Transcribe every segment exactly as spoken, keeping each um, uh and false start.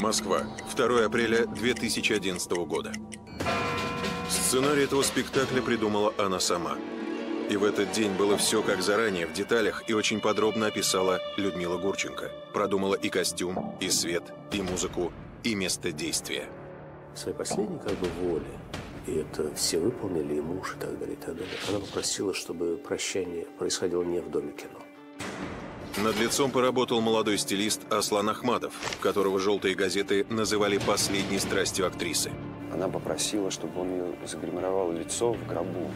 Москва. второго апреля две тысячи одиннадцатого года. Сценарий этого спектакля придумала она сама. И в этот день было все как заранее, в деталях, и очень подробно описала Людмила Гурченко. Продумала и костюм, и свет, и музыку, и место действия. Своей последней как бы воли, и это все выполнили, и муж, и так далее, и так далее. Она попросила, чтобы прощание происходило не в Доме кино. Над лицом поработал молодой стилист Аслан Ахмадов, которого «Желтые газеты» называли последней страстью актрисы. Она попросила, чтобы он ее загримировал лицо в гробу.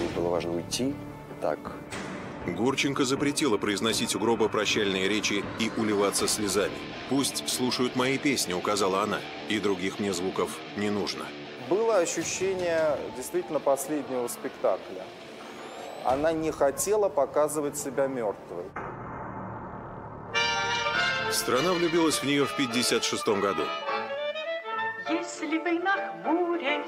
Ей было важно уйти так. Гурченко запретила произносить у гроба прощальные речи и уливаться слезами. «Пусть слушают мои песни», — указала она, — «и других мне звуков не нужно». Было ощущение действительно последнего спектакля. Она не хотела показывать себя мертвой. Страна влюбилась в нее в пятьдесят шестом году. Если вы, нахмурясь,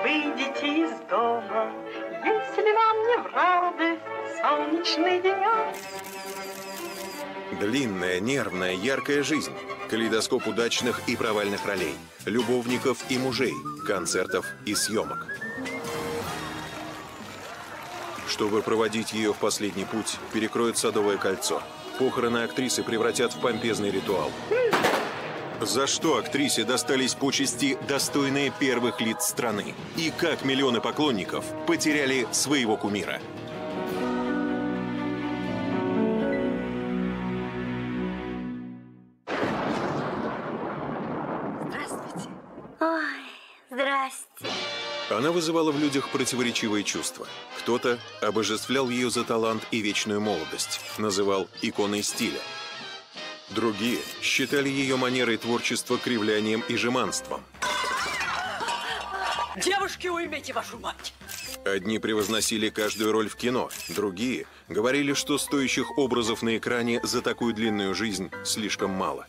выйдете из дома, если вам не в радость солнечный денек. Длинная, нервная, яркая жизнь. Калейдоскоп удачных и провальных ролей. Любовников и мужей. Концертов и съемок. Чтобы проводить ее в последний путь, перекроют Садовое кольцо. Похороны актрисы превратят в помпезный ритуал. За что актрисе достались почести, достойные первых лиц страны? И как миллионы поклонников потеряли своего кумира? Здравствуйте. Ой, здрасте. Она вызывала в людях противоречивые чувства. Кто-то обожествлял ее за талант и вечную молодость, называл иконой стиля. Другие считали ее манерой творчества кривлянием и жеманством. Девушки, уймите вашу мать! Одни превозносили каждую роль в кино, другие говорили, что стоящих образов на экране за такую длинную жизнь слишком мало.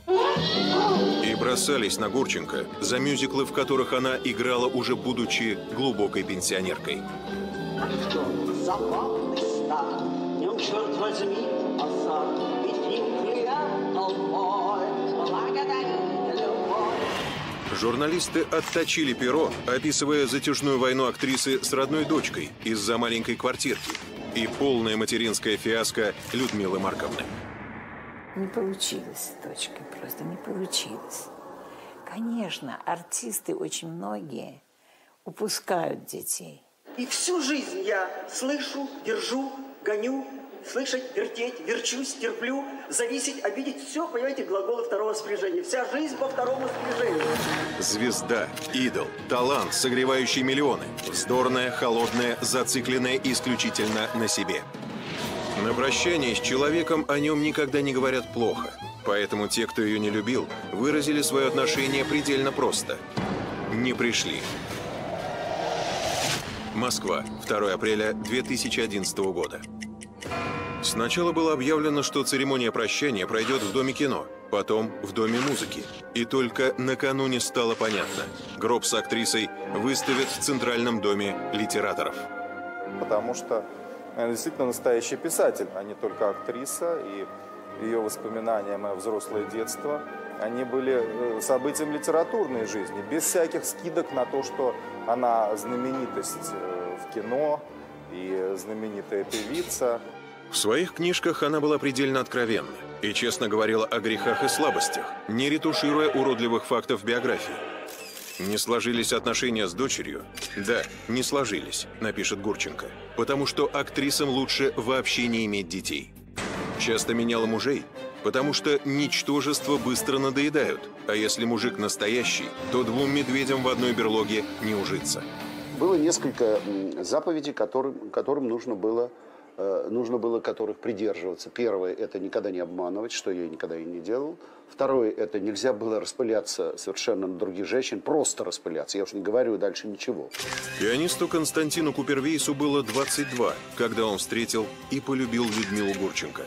И бросались на Гурченко за мюзиклы, в которых она играла, уже будучи глубокой пенсионеркой. Журналисты отточили перо, описывая затяжную войну актрисы с родной дочкой из-за маленькой квартирки и полное материнское фиаско Людмилы Марковны. Не получилось с дочкой, просто не получилось. Конечно, артисты очень многие упускают детей. И всю жизнь я слышу, держу, гоню. Слышать, вертеть, верчусь, терплю, зависеть, обидеть. Все, понимаете, глаголы второго спряжения. Вся жизнь по второму спряжению. Звезда, идол, талант, согревающий миллионы. Вздорная, холодная, зацикленная исключительно на себе. На прощание с человеком о нем никогда не говорят плохо. Поэтому те, кто ее не любил, выразили свое отношение предельно просто. Не пришли. Москва. второго апреля две тысячи одиннадцатого года. Сначала было объявлено, что церемония прощания пройдет в Доме кино, потом в Доме музыки. И только накануне стало понятно. Гроб с актрисой выставят в Центральном доме литераторов. Потому что она действительно настоящий писатель, а не только актриса. И ее воспоминания «Мое взрослое детство», они были событием литературной жизни, без всяких скидок на то, что она знаменитость в кино и знаменитая певица. В своих книжках она была предельно откровенна и честно говорила о грехах и слабостях, не ретушируя уродливых фактов биографии. «Не сложились отношения с дочерью?» «Да, не сложились», – напишет Гурченко, «потому что актрисам лучше вообще не иметь детей». «Часто меняла мужей, потому что ничтожества быстро надоедают, а если мужик настоящий, то двум медведям в одной берлоге не ужиться». Было несколько заповедей, которым, которым нужно было... нужно было которых придерживаться. Первое – это никогда не обманывать, что я никогда и не делал. Второе – это нельзя было распыляться совершенно на других женщин, просто распыляться. Я уж не говорю дальше ничего. Пианисту Константину Купервейсу было двадцать два, когда он встретил и полюбил Людмилу Гурченко.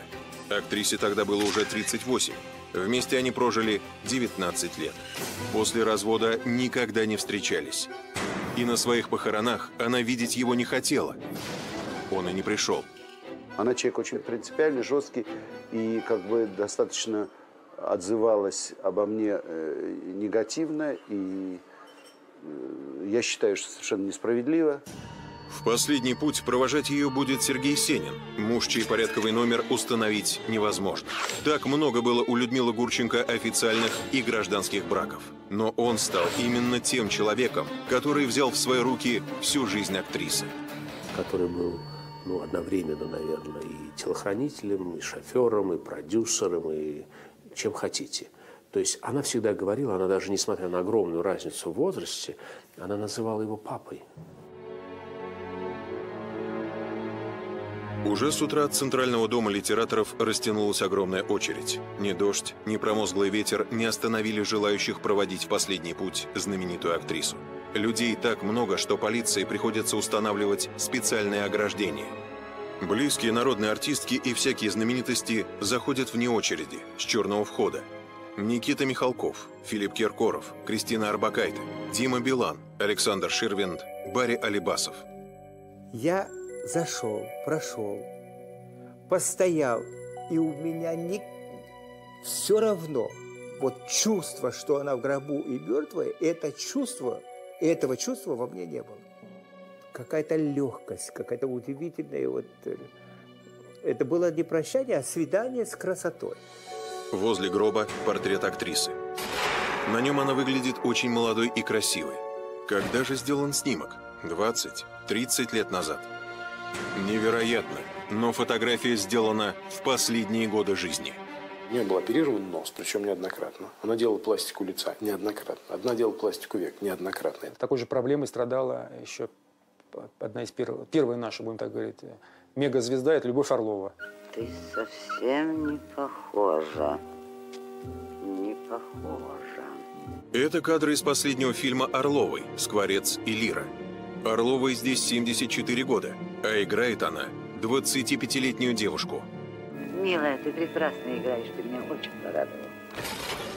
Актрисе тогда было уже тридцать восемь. Вместе они прожили девятнадцать лет. После развода никогда не встречались. И на своих похоронах она видеть его не хотела. Он и не пришел. Она человек очень принципиальный, жесткий и как бы достаточно отзывалась обо мне негативно, и я считаю, что совершенно несправедливо. В последний путь провожать ее будет Сергей Сенин. Муж, чей порядковый номер установить невозможно. Так много было у Людмилы Гурченко официальных и гражданских браков. Но он стал именно тем человеком, который взял в свои руки всю жизнь актрисы. Который был, ну, одновременно, наверное, и телохранителем, и шофером, и продюсером, и чем хотите. То есть она всегда говорила, она даже несмотря на огромную разницу в возрасте, она называла его папой. Уже с утра от Центрального дома литераторов растянулась огромная очередь. Ни дождь, ни промозглый ветер не остановили желающих проводить в последний путь знаменитую актрису. Людей так много, что полиции приходится устанавливать специальные ограждения. Близкие народные артистки и всякие знаменитости заходят вне очереди, с черного входа. Никита Михалков, Филипп Киркоров, Кристина Арбакайте, Дима Билан, Александр Ширвинд, Барри Алибасов. Я... Зашел, прошел, постоял, и у меня не... все равно. Вот чувство, что она в гробу и мертвая, это чувство, этого чувства во мне не было. Какая-то легкость, какая-то удивительная. Вот... Это было не прощание, а свидание с красотой. Возле гроба портрет актрисы. На нем она выглядит очень молодой и красивой. Когда же сделан снимок? двадцать-тридцать лет назад. Невероятно, но фотография сделана в последние годы жизни. У нее был оперирован нос, причем неоднократно. Она делала пластику лица неоднократно. Одна делала пластику век неоднократно. Такой же проблемой страдала еще одна из первых, первая наша, будем так говорить, мегазвезда, это Любовь Орлова. Ты совсем не похожа. Не похожа. Это кадры из последнего фильма Орловой «Скворец и лира». Орловой здесь семьдесят четыре года, а играет она двадцатипятилетнюю девушку. Милая, ты прекрасно играешь, ты меня очень порадовала.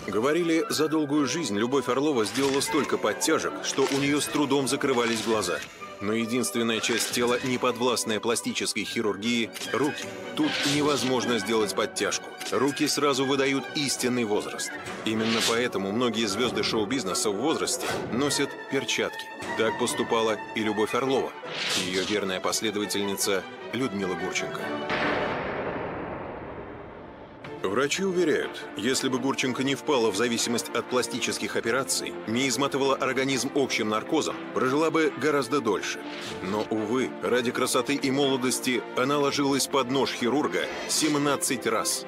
Говорили, за долгую жизнь Любовь Орлова сделала столько подтяжек, что у нее с трудом закрывались глаза. Но единственная часть тела, не подвластная пластической хирургии – руки. Тут невозможно сделать подтяжку. Руки сразу выдают истинный возраст. Именно поэтому многие звезды шоу-бизнеса в возрасте носят перчатки. Так поступала и Любовь Орлова, ее верная последовательница Людмила Гурченко. Врачи уверяют, если бы Гурченко не впала в зависимость от пластических операций, не изматывала организм общим наркозом, прожила бы гораздо дольше. Но, увы, ради красоты и молодости она ложилась под нож хирурга семнадцать раз.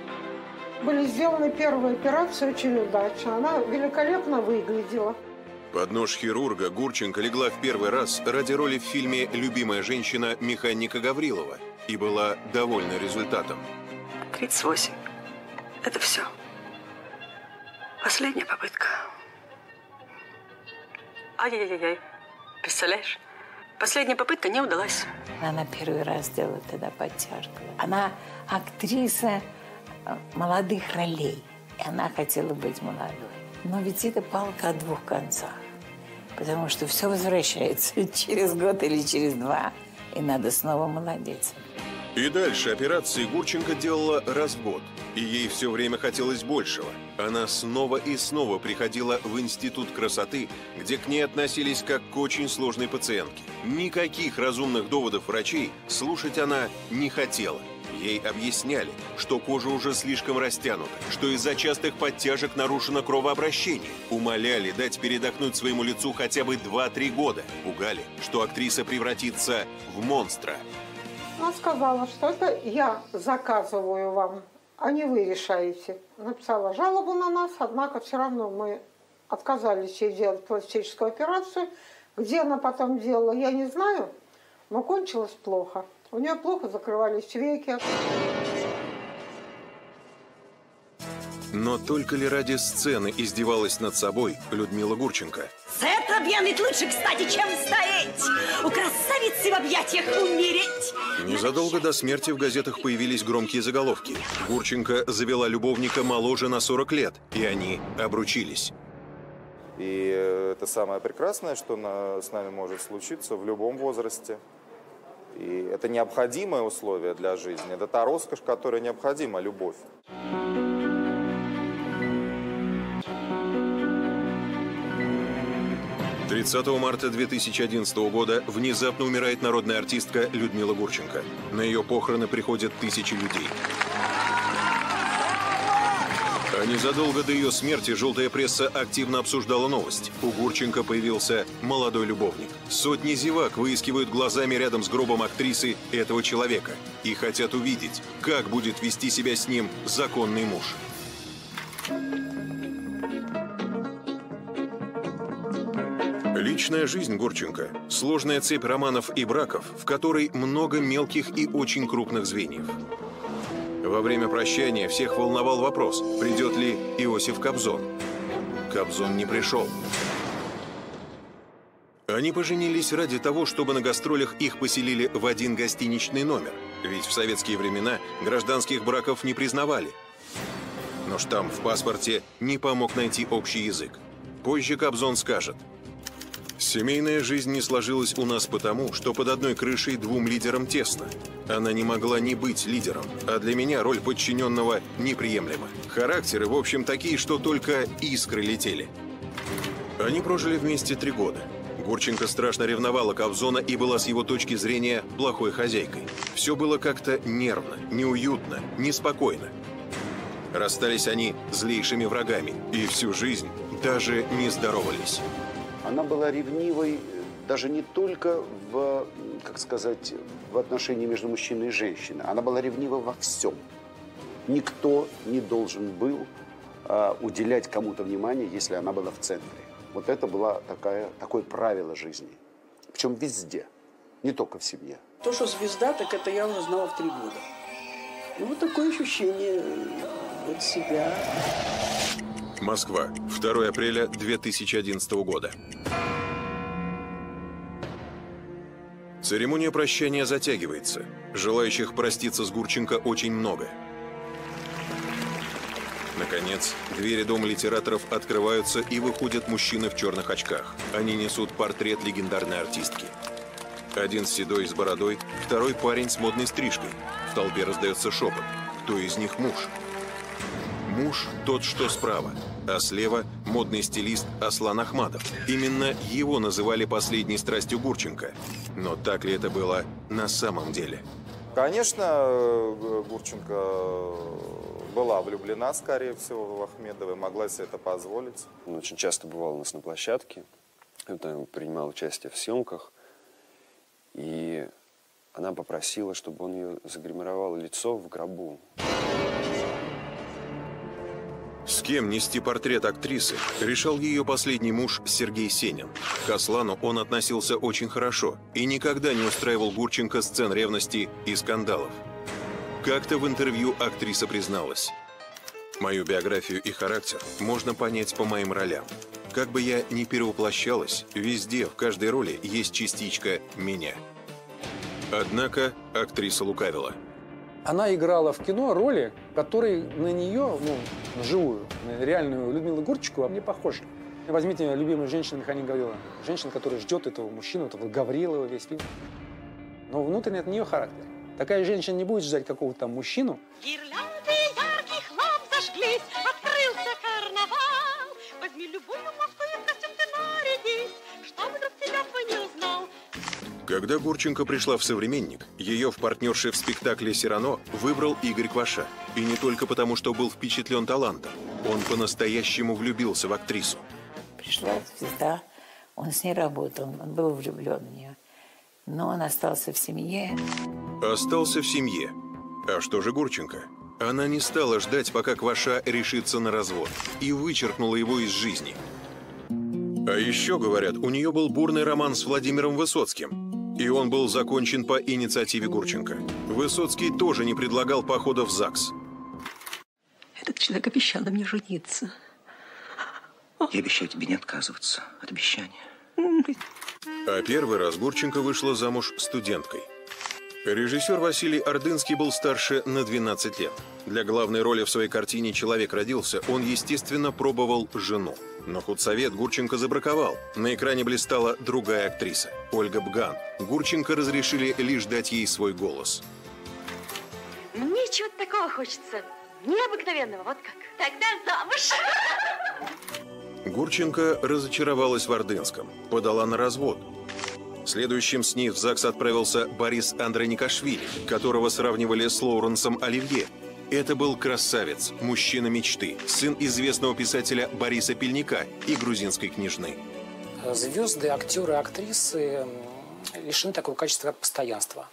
Были сделаны первые операции очень удачно. Она великолепно выглядела. Под нож хирурга Гурченко легла в первый раз ради роли в фильме «Любимая женщина» механика Гаврилова и была довольна результатом. тридцать восемь. Это все. Последняя попытка. Ай-яй-яй-яй. Представляешь? Последняя попытка не удалась. Она первый раз делала тогда подтяжку. Она актриса молодых ролей. И она хотела быть молодой. Но ведь это палка о двух концах. Потому что все возвращается через год или через два. И надо снова молодеться. И дальше операции Гурченко делала раз в год. И ей все время хотелось большего. Она снова и снова приходила в Институт красоты, где к ней относились как к очень сложной пациентке. Никаких разумных доводов врачей слушать она не хотела. Ей объясняли, что кожа уже слишком растянута, что из-за частых подтяжек нарушено кровообращение. Умоляли дать передохнуть своему лицу хотя бы два-три года. Пугали, что актриса превратится в монстра. Она сказала, что это я заказываю вам, а не вы решаете. Написала жалобу на нас, однако все равно мы отказались ей делать пластическую операцию. Где она потом делала, я не знаю, но кончилось плохо. У нее плохо закрывались веки. Но только ли ради сцены издевалась над собой Людмила Гурченко? За это объявить лучше, кстати, чем стареть! У красавицы в объятиях умереть! Незадолго до смерти в газетах появились громкие заголовки. Гурченко завела любовника моложе на сорок лет, и они обручились. И это самое прекрасное, что на, с нами может случиться в любом возрасте. И это необходимое условие для жизни. Это та роскошь, которая необходима, любовь. тридцатого марта две тысячи одиннадцатого года внезапно умирает народная артистка Людмила Гурченко. На ее похороны приходят тысячи людей. А незадолго до ее смерти желтая пресса активно обсуждала новость. У Гурченко появился молодой любовник. Сотни зевак выискивают глазами рядом с гробом актрисы этого человека и хотят увидеть, как будет вести себя с ним законный муж. Личная жизнь Гурченко – сложная цепь романов и браков, в которой много мелких и очень крупных звеньев. Во время прощания всех волновал вопрос, придет ли Иосиф Кобзон. Кобзон не пришел. Они поженились ради того, чтобы на гастролях их поселили в один гостиничный номер. Ведь в советские времена гражданских браков не признавали. Но штамп в паспорте не помог найти общий язык. Позже Кобзон скажет: «Семейная жизнь не сложилась у нас потому, что под одной крышей двум лидерам тесно. Она не могла не быть лидером, а для меня роль подчиненного неприемлема. Характеры, в общем, такие, что только искры летели». Они прожили вместе три года. Гурченко страшно ревновала Кобзона и была с его точки зрения плохой хозяйкой. Все было как-то нервно, неуютно, неспокойно. Расстались они злейшими врагами и всю жизнь даже не здоровались. Она была ревнивой даже не только в, как сказать, в отношении между мужчиной и женщиной. Она была ревнива во всем. Никто не должен был э, уделять кому-то внимание, если она была в центре. Вот это было такая, такое правило жизни. Причем везде, не только в семье. То, что звезда, так это я уже знала в три года. Ну, вот такое ощущение от себя. Москва, второго апреля две тысячи одиннадцатого года. Церемония прощания затягивается. Желающих проститься с Гурченко очень много. Наконец, двери Дома литераторов открываются и выходят мужчины в черных очках. Они несут портрет легендарной артистки. Один седой с бородой, второй парень с модной стрижкой. В толпе раздается шепот. Кто из них муж? Муж тот, что справа, а слева модный стилист Аслан Ахмадов. Именно его называли последней страстью Гурченко. Но так ли это было на самом деле? Конечно, Гурченко была влюблена, скорее всего, в Ахмедова, могла себе это позволить. Он очень часто бывал у нас на площадке, там принимал участие в съемках, и она попросила, чтобы он ее загримировал лицо в гробу. С кем нести портрет актрисы, решал ее последний муж Сергей Сенин. К Аслану он относился очень хорошо и никогда не устраивал Гурченко сцен ревности и скандалов. Как-то в интервью актриса призналась: «Мою биографию и характер можно понять по моим ролям. Как бы я ни перевоплощалась, везде, в каждой роли есть частичка меня». Однако актриса лукавила. Она играла в кино роли, которые на нее, ну, живую, на реальную Людмилу Гурченко не похожи. Возьмите «Любимую женщину» Михаила Гаврилова. Женщина, которая ждет этого мужчину, этого Гаврилова весь фильм. Но внутренне от нее характер. Такая женщина не будет ждать какого-то там мужчину. Гирлянды ярких ламп зажглись, открылся карнавал. Возьми любую маску и в костюм ты нарядись, чтобы друг тебя твой не узнал. Когда Гурченко пришла в «Современник», ее в партнерши в спектакле «Сирано» выбрал Игорь Кваша. И не только потому, что был впечатлен талантом. Он по-настоящему влюбился в актрису. Пришла звезда, он с ней работал, он был влюблен в нее. Но он остался в семье. Остался в семье. А что же Гурченко? Она не стала ждать, пока Кваша решится на развод, и вычеркнула его из жизни. А еще, говорят, у нее был бурный роман с Владимиром Высоцким. И он был закончен по инициативе Гурченко. Высоцкий тоже не предлагал похода в ЗАГС. Этот человек обещал на мне жениться. Я обещаю тебе не отказываться от обещания. А первый раз Гурченко вышла замуж студенткой. Режиссер Василий Ордынский был старше на двенадцать лет. Для главной роли в своей картине «Человек родился» он, естественно, пробовал жену. Но худсовет Гурченко забраковал. На экране блистала другая актриса – Ольга Бган. Гурченко разрешили лишь дать ей свой голос. Мне чего-то такого хочется. Необыкновенного, вот как. Тогда замуж! Гурченко разочаровалась в Ордынском, подала на развод. Следующим с ней в ЗАГС отправился Борис Андроникашвили, которого сравнивали с Лоуренсом Оливье. Это был красавец, мужчина мечты, сын известного писателя Бориса Пильника и грузинской княжны. Звезды, актеры, актрисы лишены такого качества, как постоянство.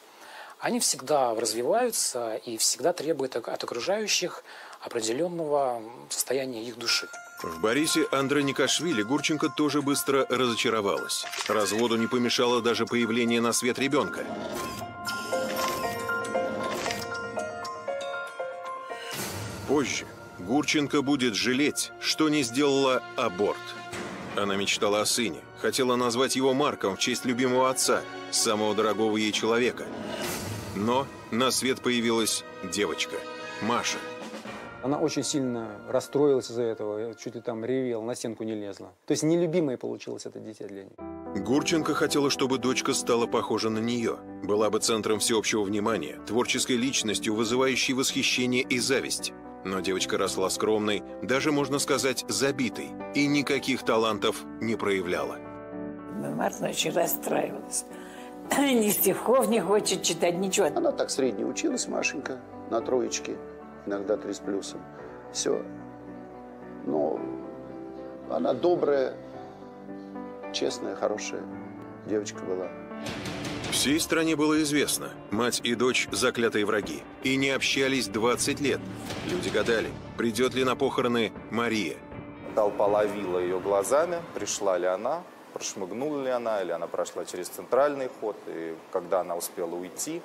Они всегда развиваются и всегда требуют от окружающих определенного состояния их души. В Борисе Андроникашвили Гурченко тоже быстро разочаровалась. Разводу не помешало даже появление на свет ребенка. Позже Гурченко будет жалеть, что не сделала аборт. Она мечтала о сыне, хотела назвать его Марком в честь любимого отца, самого дорогого ей человека. Но на свет появилась девочка, Маша. Она очень сильно расстроилась из-за этого, чуть ли там ревела, на стенку не лезла. То есть нелюбимое получилось это дитя для нее. Гурченко хотела, чтобы дочка стала похожа на нее. Была бы центром всеобщего внимания, творческой личностью, вызывающей восхищение и зависть. Но девочка росла скромной, даже, можно сказать, забитой, и никаких талантов не проявляла. Марта очень расстраивалась. Ни стихов не хочет читать, ничего. Она так средне училась, Машенька, на троечке. Иногда три с плюсом. Все. Но она добрая, честная, хорошая девочка была. Всей стране было известно. Мать и дочь – заклятые враги. И не общались двадцать лет. Люди гадали, придет ли на похороны Мария. Толпа ловила ее глазами, пришла ли она, прошмыгнула ли она, или она прошла через центральный ход, и когда она успела уйти.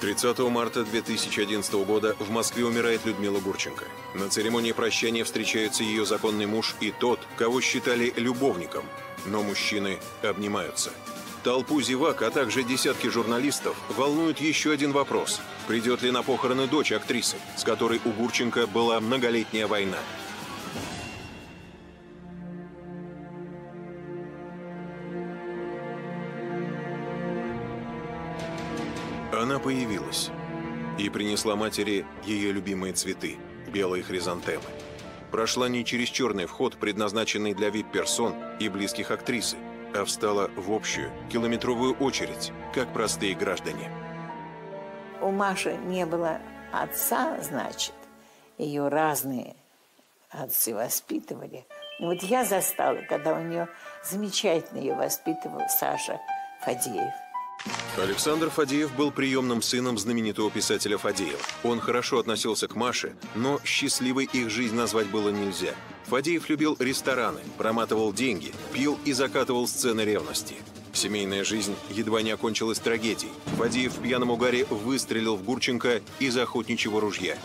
тридцатого марта две тысячи одиннадцатого года в Москве умирает Людмила Гурченко. На церемонии прощания встречаются ее законный муж и тот, кого считали любовником. Но мужчины обнимаются. Толпу зевак, а также десятки журналистов волнует еще один вопрос. Придет ли на похороны дочь актрисы, с которой у Гурченко была многолетняя война? Она появилась и принесла матери ее любимые цветы – белые хризантемы. Прошла не через черный вход, предназначенный для ви ай пи-персон и близких актрисы, а встала в общую километровую очередь, как простые граждане. У Маши не было отца, значит, ее разные отцы воспитывали. Вот я застала, когда у нее замечательно ее воспитывал Саша Фадеев. Александр Фадеев был приемным сыном знаменитого писателя Фадеева. Он хорошо относился к Маше, но счастливой их жизнь назвать было нельзя. Фадеев любил рестораны, проматывал деньги, пил и закатывал сцены ревности. Семейная жизнь едва не окончилась трагедией. Фадеев в пьяном угаре выстрелил в Гурченко из охотничьего ружья.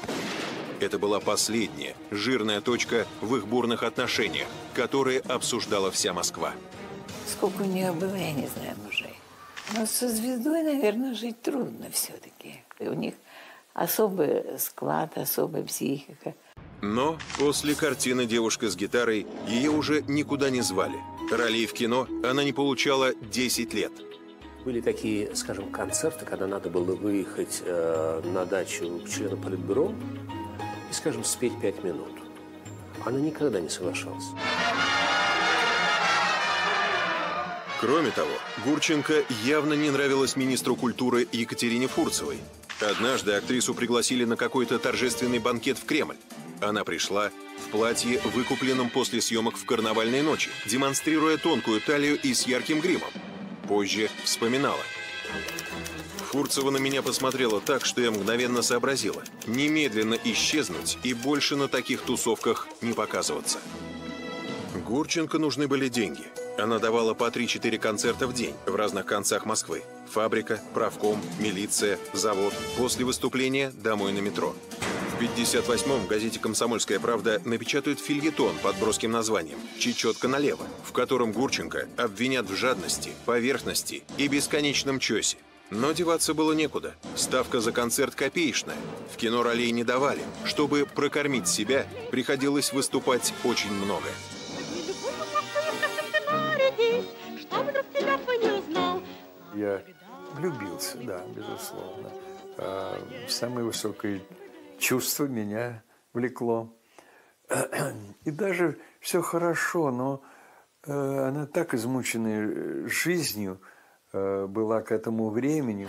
Это была последняя, жирная точка в их бурных отношениях, которые обсуждала вся Москва. Сколько у нее было, я не знаю, мужей. Но со звездой, наверное, жить трудно все-таки. У них особый склад, особая психика. Но после картины «Девушка с гитарой» ее уже никуда не звали. Ролей в кино она не получала десять лет. Были такие, скажем, концерты, когда надо было выехать э, на дачу к члену политбюро и, скажем, спеть пять минут. Она никогда не соглашалась. Кроме того, Гурченко явно не нравилась министру культуры Екатерине Фурцевой. Однажды актрису пригласили на какой-то торжественный банкет в Кремль. Она пришла в платье, выкупленном после съемок в «Карнавальной ночи», демонстрируя тонкую талию и с ярким гримом. Позже вспоминала. Фурцева на меня посмотрела так, что я мгновенно сообразила. Немедленно исчезнуть и больше на таких тусовках не показываться. Гурченко нужны были деньги. Она давала по три-четыре концерта в день в разных концах Москвы. Фабрика, правком, милиция, завод. После выступления домой на метро. В пятьдесят восьмом в газете «Комсомольская правда» напечатают фельетон под броским названием «Чечетка налево», в котором Гурченко обвинят в жадности, поверхности и бесконечном чёсе. Но деваться было некуда. Ставка за концерт копеечная. В кино ролей не давали. Чтобы прокормить себя, приходилось выступать очень много. Я влюбился, да, безусловно. самое высокое чувство меня влекло. И даже все хорошо, но она так измученная жизнью была к этому времени.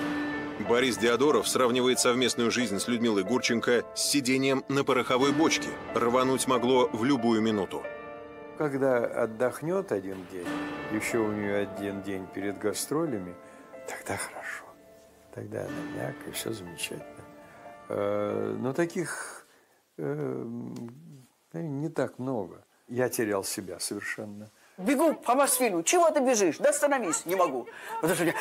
Борис Деодоров сравнивает совместную жизнь с Людмилой Гурченко с сидением на пороховой бочке. Рвануть могло в любую минуту. Когда отдохнет один день, еще у нее один день перед гастролями, тогда хорошо. Тогда она мягкая, все замечательно. Но таких не так много. Я терял себя совершенно. Бегу по Мосфильму. Чего ты бежишь? Да остановись, не могу. Потому что у меня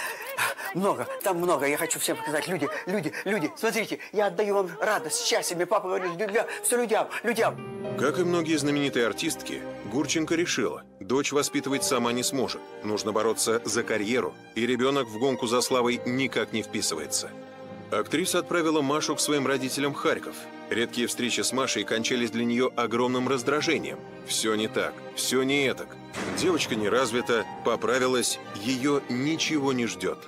много, там много. Я хочу всем показать. Люди, люди, люди, смотрите, я отдаю вам радость, счастье. Мне папа говорит, для... все людям, людям. Как и многие знаменитые артистки, Гурченко решила, дочь воспитывать сама не сможет. Нужно бороться за карьеру, и ребенок в гонку за славой никак не вписывается. Актриса отправила Машу к своим родителям в Харьков. Редкие встречи с Машей кончались для нее огромным раздражением. Все не так, все не этак. Девочка не развита, поправилась, ее ничего не ждет.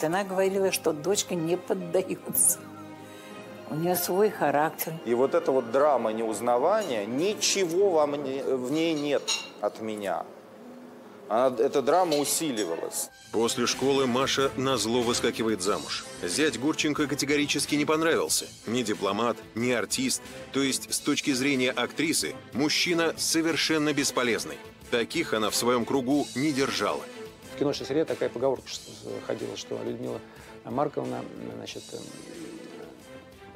Она говорила, что дочка не поддается. У нее свой характер. И вот эта вот драма неузнавания, ничего во мне, в ней нет от меня. Она, эта драма усиливалась. После школы Маша назло выскакивает замуж. Зять Гурченко категорически не понравился. Ни дипломат, ни артист. То есть, с точки зрения актрисы, мужчина совершенно бесполезный. Таких она в своем кругу не держала. В киношной среде такая поговорка ходила, что Людмила Марковна, значит,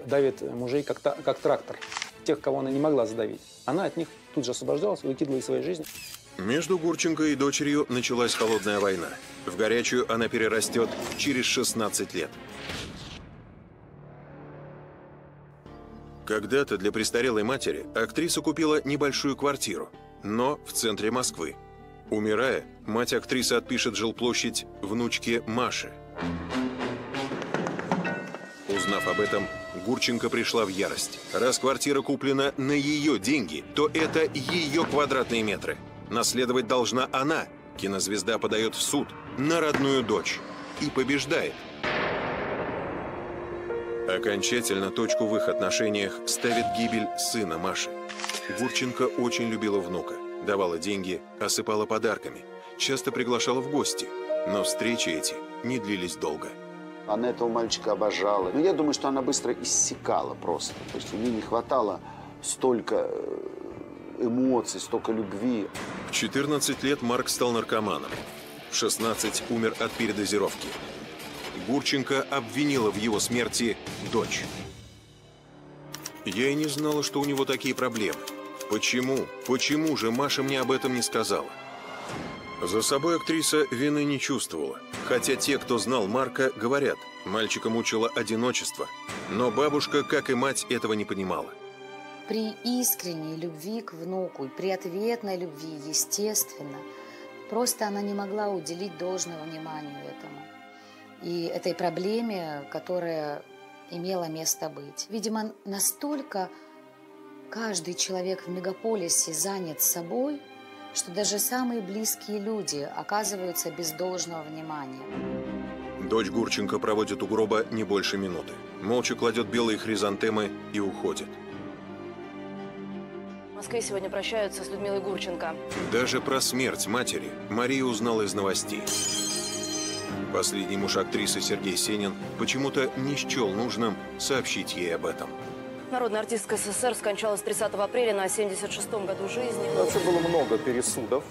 давит мужей как, та, как трактор. Тех, кого она не могла задавить. Она от них тут же освобождалась, выкидывала из своей жизни. Между Гурченко и дочерью началась холодная война. В горячую она перерастет через шестнадцать лет. Когда-то для престарелой матери актриса купила небольшую квартиру, но в центре Москвы. Умирая, мать актрисы отпишет жилплощадь внучке Маше. Узнав об этом, Гурченко пришла в ярость. Раз квартира куплена на ее деньги, то это ее квадратные метры. Наследовать должна она. Кинозвезда подает в суд на родную дочь и побеждает. Окончательно точку в их отношениях ставит гибель сына Маши. Гурченко очень любила внука, давала деньги, осыпала подарками, часто приглашала в гости, но встречи эти не длились долго. Она этого мальчика обожала. Но я думаю, что она быстро иссякала просто. То есть ей не хватало столько эмоций, столько любви. В четырнадцать лет Марк стал наркоманом. В шестнадцать умер от передозировки. Гурченко обвинила в его смерти дочь. Я и не знала, что у него такие проблемы. Почему? Почему же Маша мне об этом не сказала? За собой актриса вины не чувствовала. Хотя те, кто знал Марка, говорят, мальчика мучило одиночество. Но бабушка, как и мать, этого не понимала. При искренней любви к внуку и при ответной любви, естественно, просто она не могла уделить должного внимания этому. И этой проблеме, которая имела место быть. Видимо, настолько каждый человек в мегаполисе занят собой, что даже самые близкие люди оказываются без должного внимания. Дочь Гурченко проводит у гроба не больше минуты. Молча кладет белые хризантемы и уходит. В Москве сегодня прощаются с Людмилой Гурченко. Даже про смерть матери Мария узнала из новостей. Последний муж актрисы Сергей Сенин почему-то не счел нужным сообщить ей об этом. Народная артистка СССР скончалась тридцатого апреля на семьдесят шестом году жизни. Вообще было много пересудов.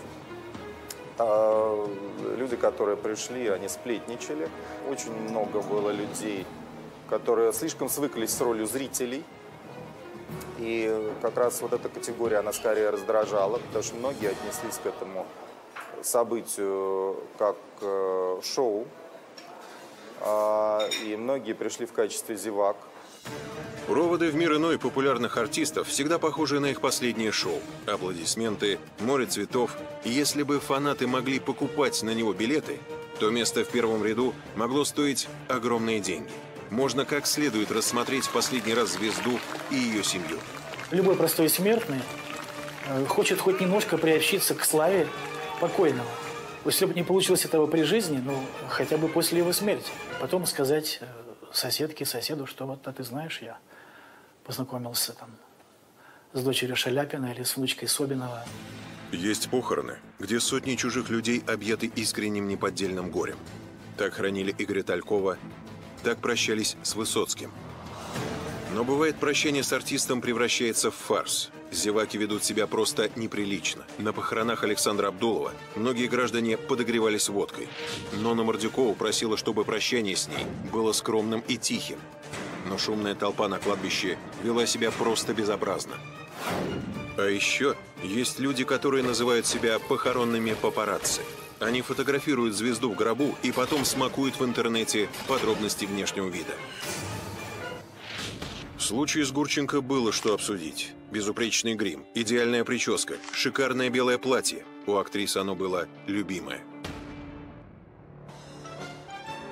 А люди, которые пришли, они сплетничали. Очень много было людей, которые слишком свыклись с ролью зрителей. И как раз вот эта категория, она скорее раздражала, потому что многие отнеслись к этому событию как э, шоу. А, и многие пришли в качестве зевак. Проводы в мир иной популярных артистов всегда похожи на их последнее шоу. Аплодисменты, море цветов. Если бы фанаты могли покупать на него билеты, то место в первом ряду могло стоить огромные деньги. Можно как следует рассмотреть в последний раз звезду и ее семью. Любой простой смертный хочет хоть немножко приобщиться к славе покойного. Если бы не получилось этого при жизни, ну хотя бы после его смерти. Потом сказать соседке, соседу, что вот, а ты знаешь, я познакомился там с дочерью Шаляпина или с внучкой Собинова. Есть похороны, где сотни чужих людей объяты искренним неподдельным горем. Так хранили Игоря Талькова, так прощались с Высоцким. Но бывает, прощение с артистом превращается в фарс. Зеваки ведут себя просто неприлично. На похоронах Александра Абдулова многие граждане подогревались водкой. Нонна Мордюкова просила, чтобы прощание с ней было скромным и тихим. Но шумная толпа на кладбище вела себя просто безобразно. А еще есть люди, которые называют себя похоронными папарацци. Они фотографируют звезду в гробу и потом смакуют в интернете подробности внешнего вида. В случае с Гурченко было что обсудить. Безупречный грим, идеальная прическа, шикарное белое платье. У актрисы оно было любимое.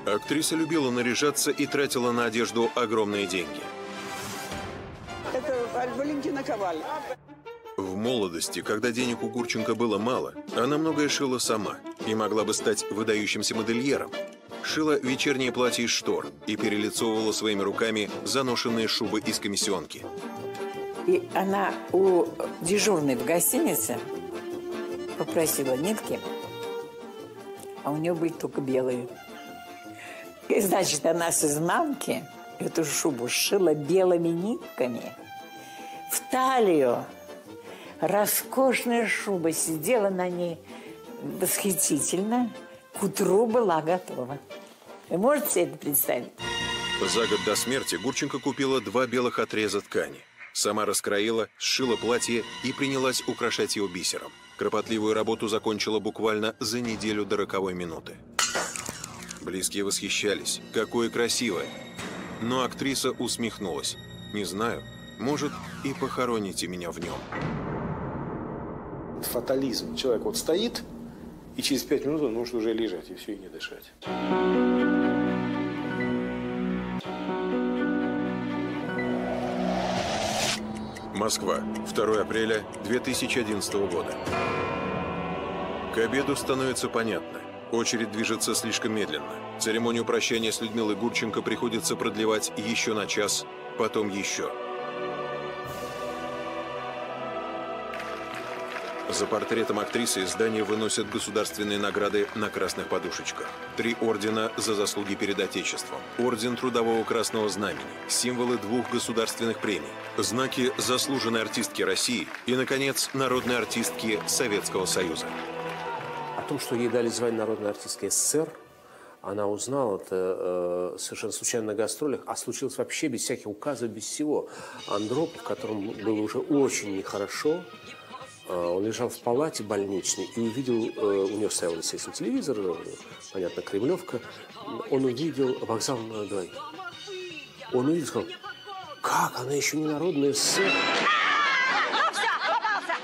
Актриса любила наряжаться и тратила на одежду огромные деньги. Это Валентина Коваль. В молодости, когда денег у Гурченко было мало, она многое шила сама и могла бы стать выдающимся модельером. Шила вечернее платье из штор и перелицовывала своими руками заношенные шубы из комиссионки. И она у дежурной в гостинице попросила нитки, а у нее были только белые. И, значит, она с изнанки эту шубу сшила белыми нитками в талию. Роскошная шуба, сидела на ней восхитительно, к утру была готова. Вы можете себе это представить? За год до смерти Гурченко купила два белых отреза ткани. Сама раскроила, сшила платье и принялась украшать его бисером. Кропотливую работу закончила буквально за неделю до роковой минуты. Близкие восхищались. Какое красивое! Но актриса усмехнулась. Не знаю, может, и похороните меня в нем. Фатализм. Человек вот стоит, и через пять минут он может уже лежать, и все, и не дышать. Москва. второго апреля две тысячи одиннадцатого года. К обеду становится понятно. Очередь движется слишком медленно. Церемонию прощания с Людмилой Гурченко приходится продлевать еще на час, потом еще. За портретом актрисы из здания выносят государственные награды на красных подушечках. Три ордена за заслуги перед Отечеством, орден Трудового Красного Знамени, символы двух государственных премий, знаки заслуженной артистки России и, наконец, народной артистки Советского Союза. О том, что ей дали звание народной артистки СССР, она узнала это э, совершенно случайно на гастролях, а случилось вообще без всяких указов, без всего. Андропов, которому было уже очень нехорошо, он лежал в палате больничной и увидел, у него стоял, естественно, телевизор, понятно, кремлевка, он увидел «Вокзал на двоих». Он увидел и сказал: как, она еще не народная СССР? Ну все, попался!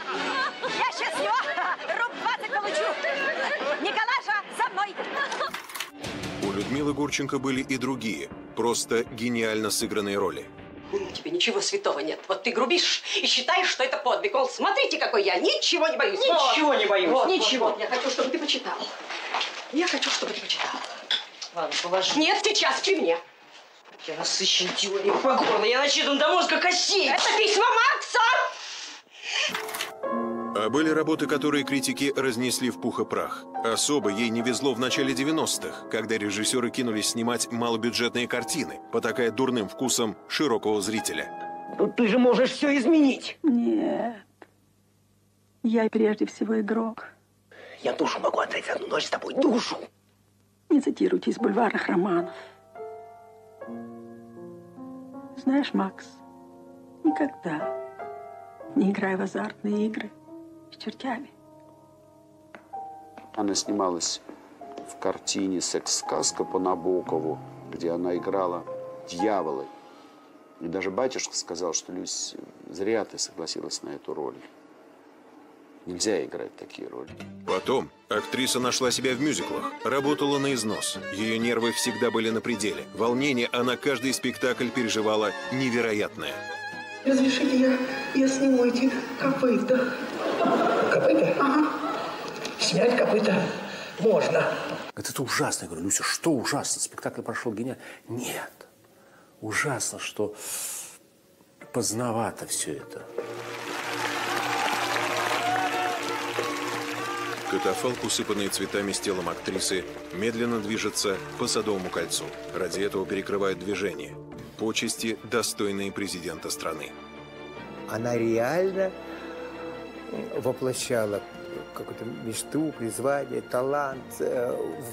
Я сейчас его руб двадцать получу! Николаша, со мной! У Людмилы Гурченко были и другие, просто гениально сыгранные роли. У тебя ничего святого нет. Вот ты грубишь и считаешь, что это подвиг. Мол, смотрите, какой я. Ничего не боюсь. Ничего вот. не боюсь. Вот, ничего. Вот, вот. Я хочу, чтобы ты почитал. Я хочу, чтобы ты почитал. Ладно, положи. Нет, сейчас при мне. Я насыщен теорией по горло. Я начитан до мозга костей. Это письма Маркса! А были работы, которые критики разнесли в пух и прах. Особо ей не везло в начале девяностых, когда режиссеры кинулись снимать малобюджетные картины, потакая дурным вкусом широкого зрителя. Но ты же можешь все изменить. Нет. Я прежде всего игрок. Я душу могу отдать одну ночь с тобой. Душу. Не цитируйте из бульварных романов. Знаешь, Макс, никогда не играй в азартные игры с чертями. Она снималась в картине «Секс-сказка» по Набокову, где она играла дьявола. И даже батюшка сказал, что, Люсь, зря ты согласилась на эту роль. Нельзя играть такие роли. Потом актриса нашла себя в мюзиклах, работала на износ. Ее нервы всегда были на пределе. Волнение она каждый спектакль переживала невероятное. Разрешите, я, я сниму эти копыта. Копыта? Ага. Снять копыта можно. Это ужасно. Я говорю: Люся, что ужасно? Спектакль прошел гениально. Нет. ужасно, что поздновато все это. Катафалк, усыпанный цветами с телом актрисы, медленно движется по Садовому кольцу. Ради этого перекрывают движение. Почести, достойные президента страны. Она реально воплощала какую-то мечту, призвание, талант,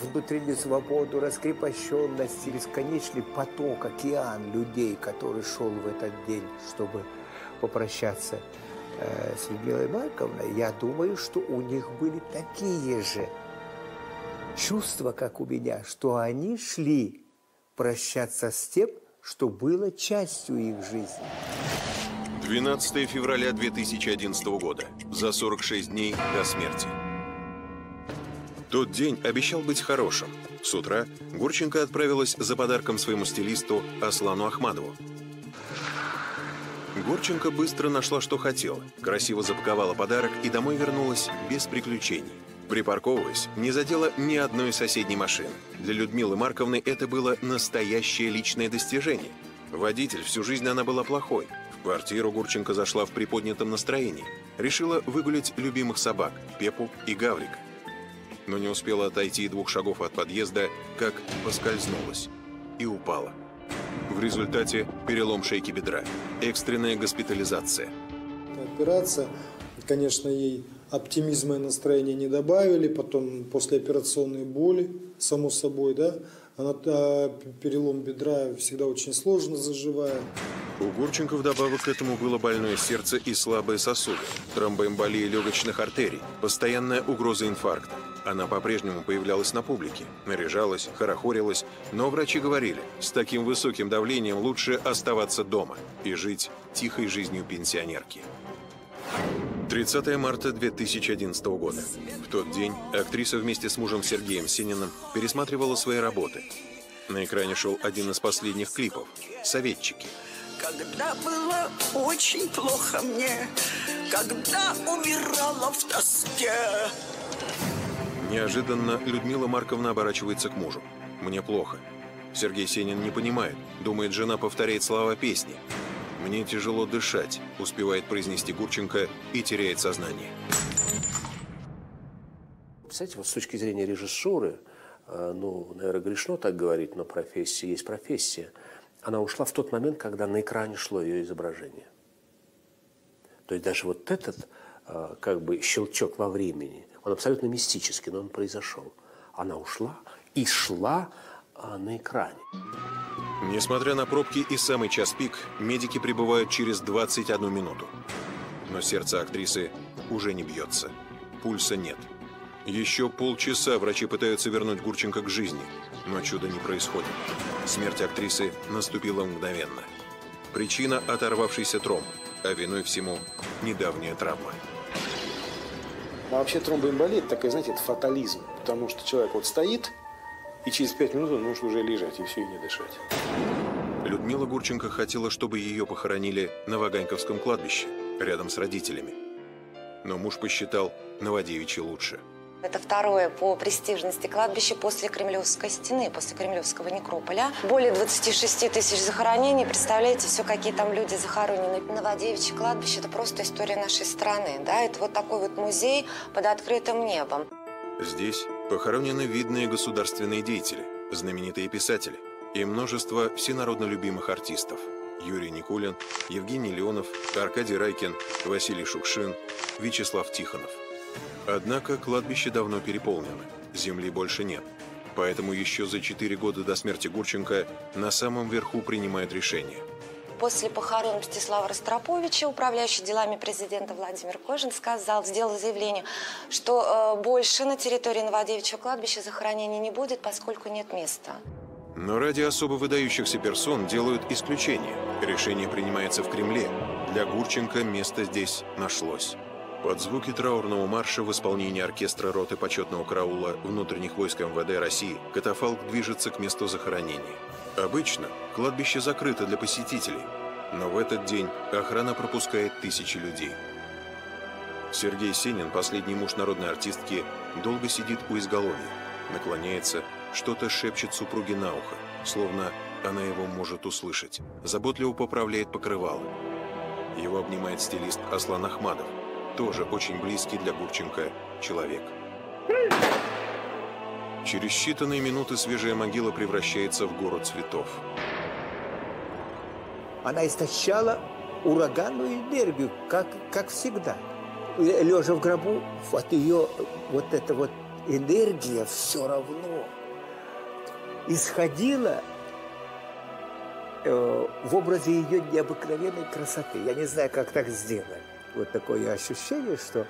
внутреннюю свободу, раскрепощенность, бесконечный поток, океан людей, который шел в этот день, чтобы попрощаться с Людмилой Марковной. Я думаю, что у них были такие же чувства, как у меня, что они шли прощаться с тем, что было частью их жизни. двенадцатое февраля две тысячи одиннадцатого года, за сорок шесть дней до смерти. Тот день обещал быть хорошим. С утра Гурченко отправилась за подарком своему стилисту Аслану Ахмадову. Гурченко быстро нашла, что хотела, красиво запаковала подарок и домой вернулась без приключений. Припарковываясь, не задела ни одной соседней машины. Для Людмилы Марковны это было настоящее личное достижение. Водитель всю жизнь она была плохой. В квартиру Гурченко зашла в приподнятом настроении. Решила выгулять любимых собак Пепу и Гаврика. Но не успела отойти двух шагов от подъезда, как поскользнулась и упала. В результате перелом шейки бедра, экстренная госпитализация. Операция, конечно, ей оптимизма и настроения не добавили, потом послеоперационные боли, само собой, да. Она, перелом бедра всегда очень сложно заживает. У Гурченко вдобавок к этому было больное сердце и слабые сосуды, тромбоэмболия легочных артерий, постоянная угроза инфаркта. Она по-прежнему появлялась на публике, наряжалась, хорохорилась, но врачи говорили, с таким высоким давлением лучше оставаться дома и жить тихой жизнью пенсионерки. тридцатое марта две тысячи одиннадцатого года. В тот день актриса вместе с мужем Сергеем Сениным пересматривала свои работы. На экране шел один из последних клипов «Советчики». Когда было очень плохо мне, когда умирала в тоске. Неожиданно Людмила Марковна оборачивается к мужу. «Мне плохо». Сергей Сенин не понимает. Думает, жена повторяет слова песни. «Мне тяжело дышать», успевает произнести Гурченко и теряет сознание. Кстати, вот с точки зрения режиссуры, ну, наверное, грешно так говорить, но профессия есть профессия. Она ушла в тот момент, когда на экране шло ее изображение. То есть даже вот этот, как бы, щелчок во времени, он абсолютно мистический, но он произошел. Она ушла и шла на экране. Несмотря на пробки и самый час пик, медики прибывают через двадцать одну минуту. Но сердце актрисы уже не бьется. Пульса нет. Еще полчаса врачи пытаются вернуть Гурченко к жизни, но чуда не происходит. Смерть актрисы наступила мгновенно. Причина – оторвавшийся тромб, а виной всему – недавняя травма. А вообще тромбоэмболия – это такой, знаете, это фатализм, потому что человек вот стоит, и через пять минут он может уже лежать, и все, и не дышать. Людмила Гурченко хотела, чтобы ее похоронили на Ваганьковском кладбище, рядом с родителями. Но муж посчитал Новодевичье лучше. Это второе по престижности кладбище после Кремлевской стены, после Кремлевского некрополя. Более двадцати шести тысяч захоронений. Представляете, все, какие там люди захоронены. Новодевичье кладбище – это просто история нашей страны. Да? Это вот такой вот музей под открытым небом. Здесь похоронены видные государственные деятели, знаменитые писатели и множество всенародно любимых артистов. Юрий Никулин, Евгений Леонов, Аркадий Райкин, Василий Шукшин, Вячеслав Тихонов. Однако кладбище давно переполнено, земли больше нет. Поэтому еще за четыре года до смерти Гурченко на самом верху принимают решение. После похорон Мстислава Ростроповича, управляющий делами президента Владимир Кожин, сказал, сделал заявление, что э, больше на территории Новодевичьего кладбища захоронений не будет, поскольку нет места. Но ради особо выдающихся персон делают исключение. Решение принимается в Кремле. Для Гурченко место здесь нашлось. Под звуки траурного марша в исполнении оркестра роты почетного караула внутренних войск МВД России катафалк движется к месту захоронения. Обычно кладбище закрыто для посетителей, но в этот день охрана пропускает тысячи людей. Сергей Сенин, последний муж народной артистки, долго сидит у изголовья, наклоняется, что-то шепчет супруге на ухо, словно Она его может услышать. Заботливо поправляет покрывало. Его обнимает стилист Аслан Ахмадов, тоже очень близкий для Гурченко человек. Через считанные минуты свежая могила превращается в гору цветов. Она истощала ураганную энергию, как, как всегда. Лежа в гробу, от ее вот эта вот энергия все равно исходила э, в образе ее необыкновенной красоты. Я не знаю, как так сделали. Вот такое ощущение, что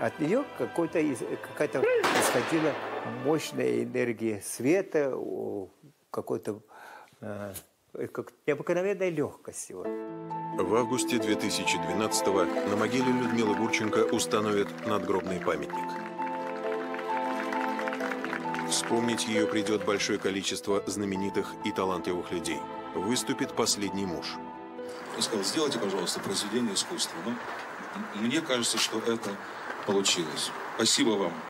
от нее какой-то, какая-то исходила мощная энергия света, какой-то э, как необыкновенной легкости. Вот. В августе две тысячи двенадцатого на могиле Людмилы Гурченко установят надгробный памятник. Вспомнить ее придет большое количество знаменитых и талантливых людей. Выступит последний муж. Я сказал, сделайте, пожалуйста, произведение искусства. Ну, мне кажется, что это получилось. Спасибо вам.